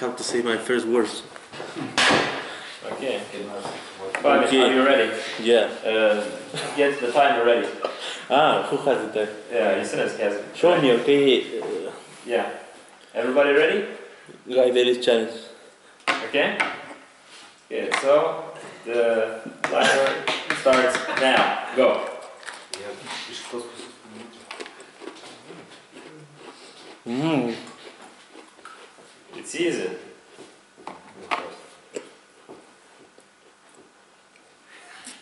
have to say my first words. Okay. Fabian, okay. Are you ready? Yeah. Get the timer ready. Who has the time? Yeah, Yusenes has it. Show me, okay? Yeah. Everybody ready? Guy, there is challenge. Okay? Okay, so the timer starts now. Go. It's easy.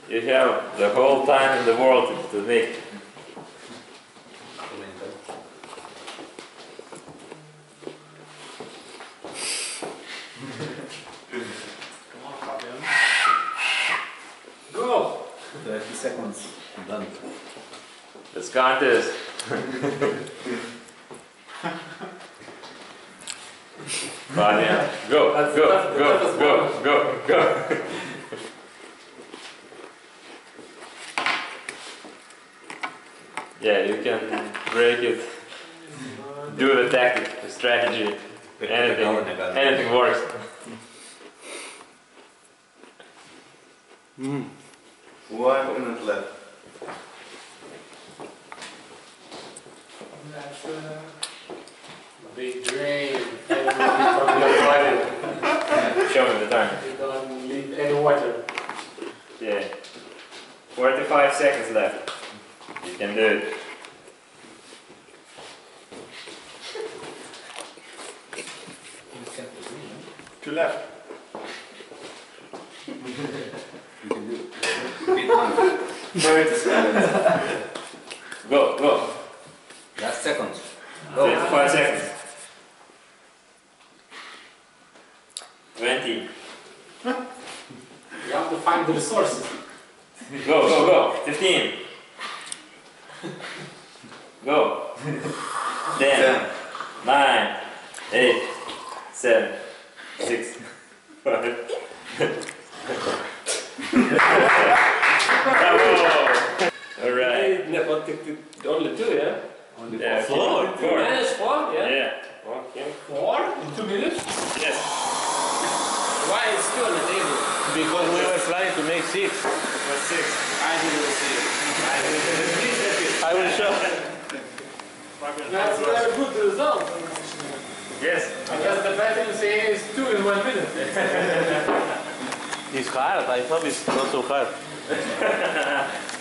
You have the whole time in the world to make. Come on, Fabian. Go! 30 seconds. Done. Let's count this. Fabian, go, go, go, go, go, go. Yeah, you can break it, do the tactic, the strategy, anything works. Mm. 1 minute left. That's a big dream. Show me the time. You don't need any water. Yeah. 45 seconds left. You can do it. Two left. You can do it. 30 seconds. Go, go. Last seconds. Go. 55 seconds. 20. Huh? You have to find the resources. Go, go, go. 15. Go. 10, 9, 8, 7, 6, 5. Alright. Only two, yeah? Only four. Yeah, four. Minus four? Yeah. Okay. 4 in 2 minutes? Yes. Why is still on the table? Because we were trying to make 6. But 6. I didn't see it. I will show. That's a good result. Yes. Because the pattern says 2 in 1 minute. It's hard. I thought it's not so hard.